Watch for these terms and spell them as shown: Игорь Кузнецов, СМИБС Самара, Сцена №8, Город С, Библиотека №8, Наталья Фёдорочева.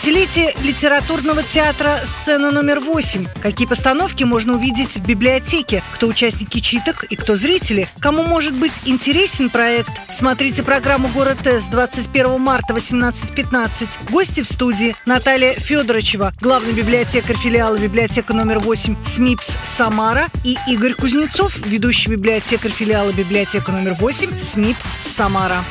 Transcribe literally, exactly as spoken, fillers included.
Пятилетие литературного театра «Сцена номер восемь». Какие постановки можно увидеть в библиотеке? Кто участники читок и кто зрители? Кому может быть интересен проект? Смотрите программу «Город С» двадцать первого марта восемнадцать пятнадцать. Гости в студии Наталья Фёдорочева, главный библиотекарь филиала «Библиотека номер восемь» СМИБС Самара, и Игорь Кузнецов, ведущий библиотекарь филиала «Библиотека номер восемь» СМИБС Самара.